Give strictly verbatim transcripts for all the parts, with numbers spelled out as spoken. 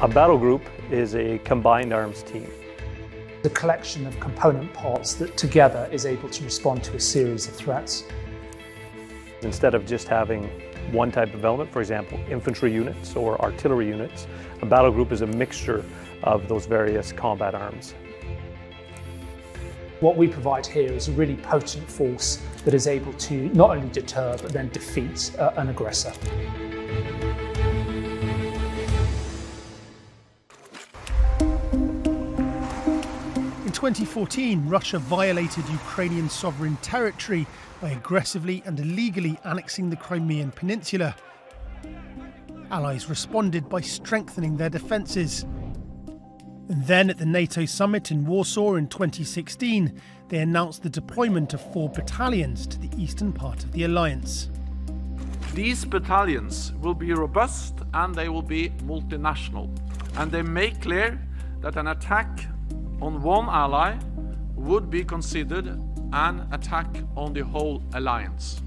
A battle group is a combined arms team. A collection of component parts that together is able to respond to a series of threats. Instead of just having one type of element, for example, infantry units or artillery units, a battle group is a mixture of those various combat arms. What we provide here is a really potent force that is able to not only deter, but then defeat uh, an aggressor. In twenty fourteen, Russia violated Ukrainian sovereign territory by aggressively and illegally annexing the Crimean peninsula. Allies responded by strengthening their defences. And then at the NATO summit in Warsaw in twenty sixteen, they announced the deployment of four battalions to the eastern part of the alliance. These battalions will be robust and they will be multinational. And they make clear that an attack on one ally would be considered an attack on the whole alliance.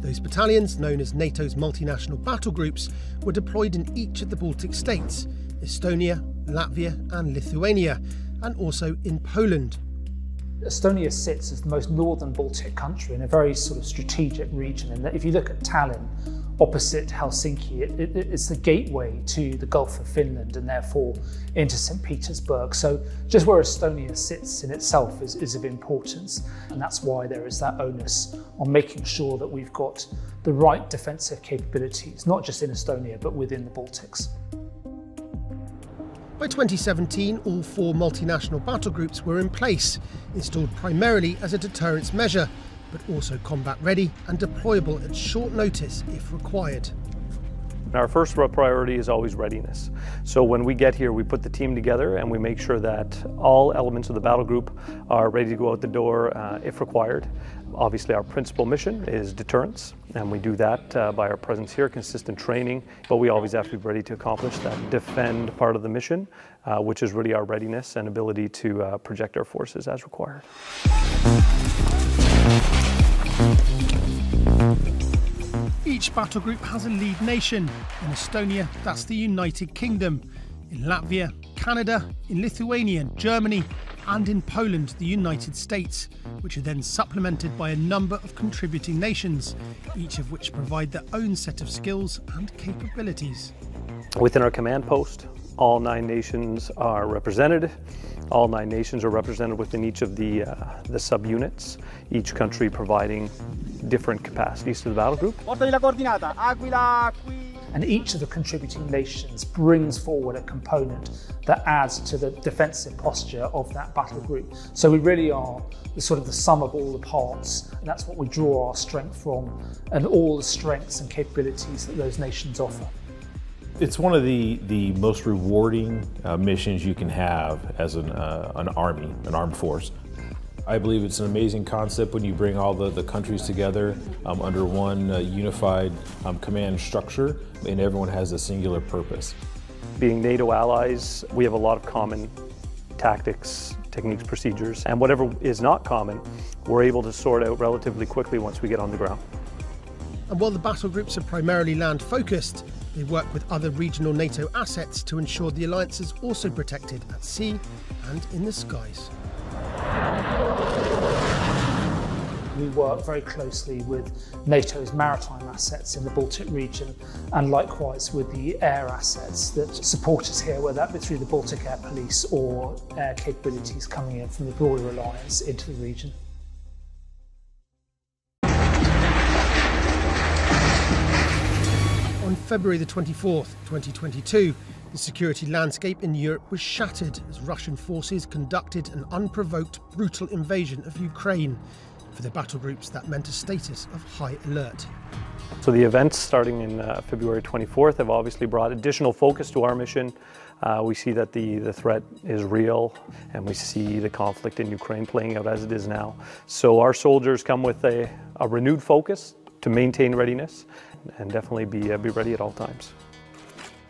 Those battalions, known as NATO's multinational battle groups, were deployed in each of the Baltic states, Estonia, Latvia and Lithuania, and also in Poland. Estonia sits as the most northern Baltic country in a very sort of strategic region, in that if you look at Tallinn, opposite Helsinki, it, it, it's the gateway to the Gulf of Finland and therefore into Saint Petersburg. So just where Estonia sits in itself is, is of importance, and that's why there is that onus on making sure that we've got the right defensive capabilities, not just in Estonia, but within the Baltics. By twenty seventeen, all four multinational battle groups were in place, installed primarily as a deterrence measure, but also combat ready and deployable at short notice if required. Our first priority is always readiness. So when we get here, we put the team together and we make sure that all elements of the battle group are ready to go out the door uh, if required. Obviously, our principal mission is deterrence, and we do that uh, by our presence here, consistent training, but we always have to be ready to accomplish that defend part of the mission, uh, which is really our readiness and ability to uh, project our forces as required. Each battle group has a lead nation. In Estonia, that's the United Kingdom. In Latvia, Canada. In Lithuania, Germany. And in Poland, the United States, which are then supplemented by a number of contributing nations, each of which provide their own set of skills and capabilities. Within our command post, all nine nations are represented. All nine nations are represented within each of the, uh, the sub-units, each country providing different capacities to the battle group. And each of the contributing nations brings forward a component that adds to the defensive posture of that battle group. So we really are the, sort of the sum of all the parts, and that's what we draw our strength from, and all the strengths and capabilities that those nations offer. It's one of the, the most rewarding uh, missions you can have as an, uh, an army, an armed force. I believe it's an amazing concept when you bring all the, the countries together um, under one uh, unified um, command structure, and everyone has a singular purpose. Being NATO allies, we have a lot of common tactics, techniques, procedures, and whatever is not common, we're able to sort out relatively quickly once we get on the ground. And while the battle groups are primarily land-focused, they work with other regional NATO assets to ensure the alliance is also protected at sea and in the skies. We work very closely with NATO's maritime assets in the Baltic region, and likewise with the air assets that support us here, whether that be through the Baltic Air Police or air capabilities coming in from the broader alliance into the region. February the twenty-fourth, twenty twenty-two, the security landscape in Europe was shattered as Russian forces conducted an unprovoked, brutal invasion of Ukraine. For the battle groups, that meant a status of high alert. So the events starting in uh, February twenty-fourth have obviously brought additional focus to our mission. Uh, we see that the, the threat is real, and we see the conflict in Ukraine playing out as it is now. So our soldiers come with a, a renewed focus to maintain readiness, and definitely be, uh, be ready at all times.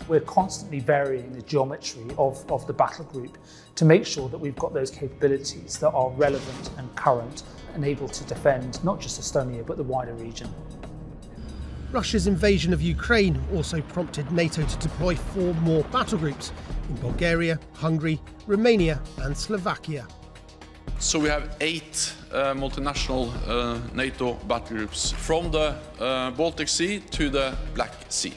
We're constantly varying the geometry of, of the battle group to make sure that we've got those capabilities that are relevant and current and able to defend not just Estonia but the wider region. Russia's invasion of Ukraine also prompted NATO to deploy four more battle groups in Bulgaria, Hungary, Romania and Slovakia. So we have eight uh, multinational uh, NATO battle groups from the uh, Baltic Sea to the Black Sea.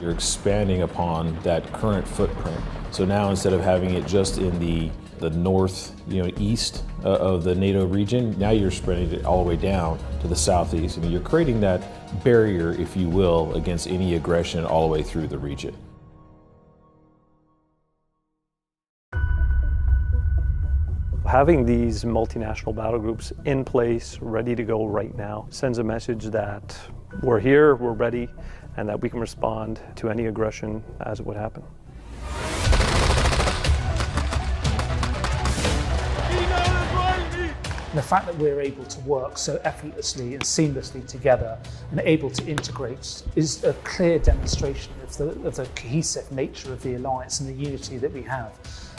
You're expanding upon that current footprint. So now instead of having it just in the, the north, you know, east uh, of the NATO region, now you're spreading it all the way down to the southeast. I mean, you're creating that barrier, if you will, against any aggression all the way through the region. Having these multinational battle groups in place, ready to go right now, sends a message that we're here, we're ready, and that we can respond to any aggression as it would happen. And the fact that we're able to work so effortlessly and seamlessly together and able to integrate is a clear demonstration of the, of the cohesive nature of the alliance and the unity that we have.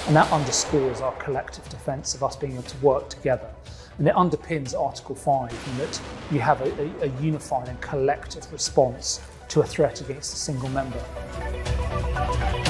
And that underscores our collective defence of us being able to work together. And it underpins Article five in that you have a, a, a unified and collective response to a threat against a single member.